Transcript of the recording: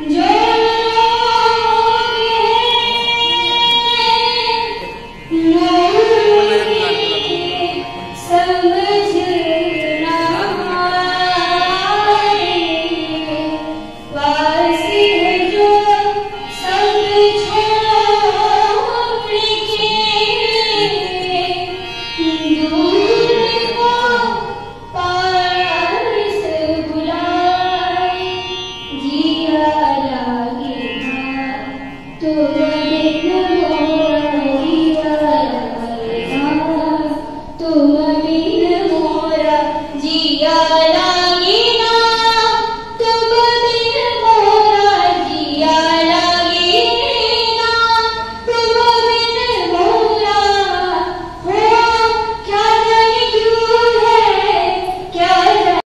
जो